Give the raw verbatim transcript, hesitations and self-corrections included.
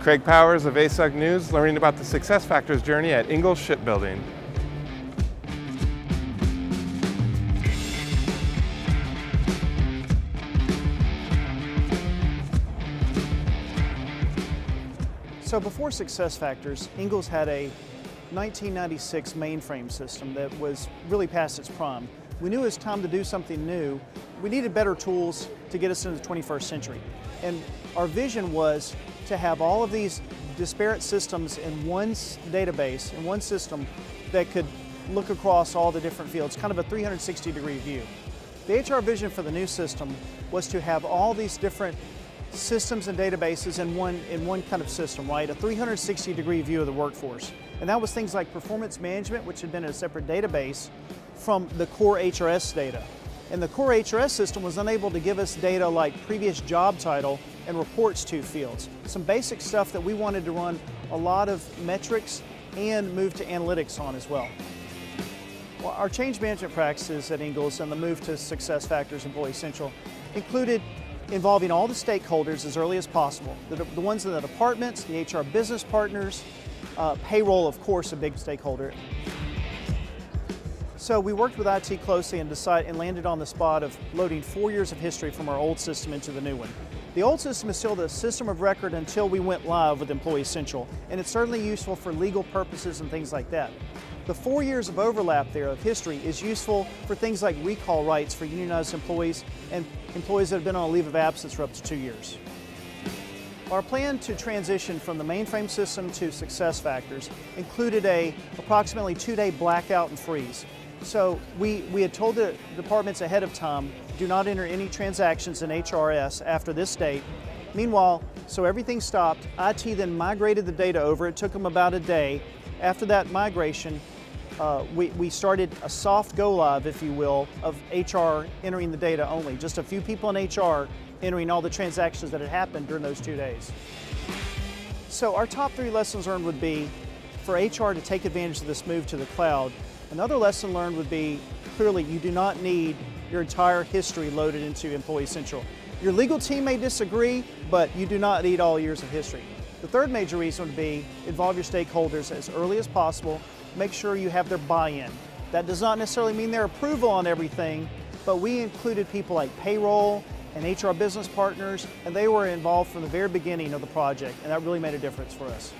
Craig Powers of A S U G News, learning about the SuccessFactors journey at Ingalls Shipbuilding. So before SuccessFactors, Ingalls had a nineteen ninety-six mainframe system that was really past its prime. We knew it was time to do something new. We needed better tools to get us into the twenty-first century. And our vision was to have all of these disparate systems in one database, in one system that could look across all the different fields, kind of a three hundred sixty degree view. The H R vision for the new system was to have all these different systems and databases in one, in one kind of system, right? A three hundred sixty degree view of the workforce. And that was things like performance management, which had been in a separate database, from the core H R S data. And the core H R S system was unable to give us data like previous job title and reports to fields. Some basic stuff that we wanted to run a lot of metrics and move to analytics on as well. Well, our change management practices at Ingalls and the move to SuccessFactors Employee Central included involving all the stakeholders as early as possible. The, the ones in the departments, the H R business partners, uh, payroll, of course, a big stakeholder. So we worked with I T closely and decided and landed on the spot of loading four years of history from our old system into the new one. The old system is still the system of record until we went live with Employee Central, and it's certainly useful for legal purposes and things like that. The four years of overlap there of history is useful for things like recall rights for unionized employees and employees that have been on a leave of absence for up to two years. Our plan to transition from the mainframe system to SuccessFactors included a approximately two-day blackout and freeze. So we, we had told the departments ahead of time, do not enter any transactions in H R S after this date. Meanwhile, so everything stopped. I T then migrated the data over. It took them about a day. After that migration, Uh, we, we started a soft go-live, if you will, of H R entering the data only. Just a few people in H R entering all the transactions that had happened during those two days. So our top three lessons learned would be for H R to take advantage of this move to the cloud. Another lesson learned would be, clearly, you do not need your entire history loaded into Employee Central. Your legal team may disagree, but you do not need all years of history. The third major reason would be involve your stakeholders as early as possible. Make sure you have their buy-in. That does not necessarily mean their approval on everything, but we included people like payroll and H R business partners, and they were involved from the very beginning of the project, and that really made a difference for us.